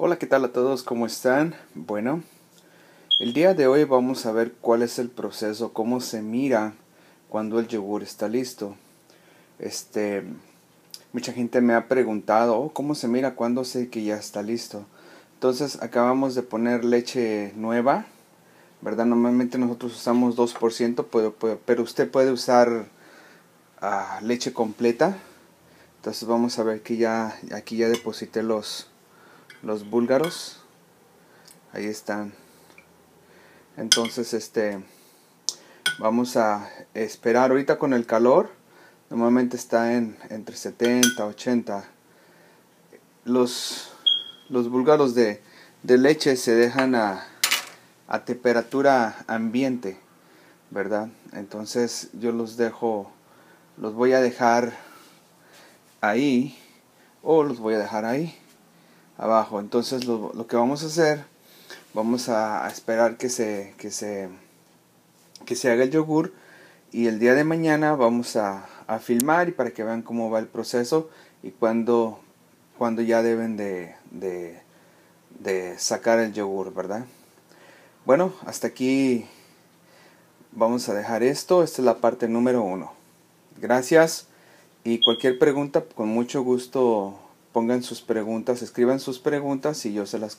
Hola, ¿qué tal a todos? ¿Cómo están? Bueno, el día de hoy vamos a ver cuál es el proceso, cómo se mira cuando el yogur está listo. Mucha gente me ha preguntado, ¿cómo se mira cuando sé que ya está listo? Entonces, acabamos de poner leche nueva, ¿verdad? Normalmente nosotros usamos 2%, pero usted puede usar leche completa. Entonces, vamos a ver que ya aquí ya deposité los búlgaros. Ahí están. Entonces vamos a esperar. Ahorita con el calor normalmente está entre 70 80. Los búlgaros de leche se dejan a temperatura ambiente, ¿verdad? Entonces yo los voy a dejar ahí o los voy a dejar ahí abajo. Entonces lo que vamos a hacer, vamos a esperar que se haga el yogur, y el día de mañana vamos a filmar, y para que vean cómo va el proceso y cuando ya deben de sacar el yogur, ¿verdad? Bueno, hasta aquí vamos a dejar esto. Esta es la parte número 1. Gracias, y cualquier pregunta, con mucho gusto. Pongan sus preguntas, escriban sus preguntas y yo se las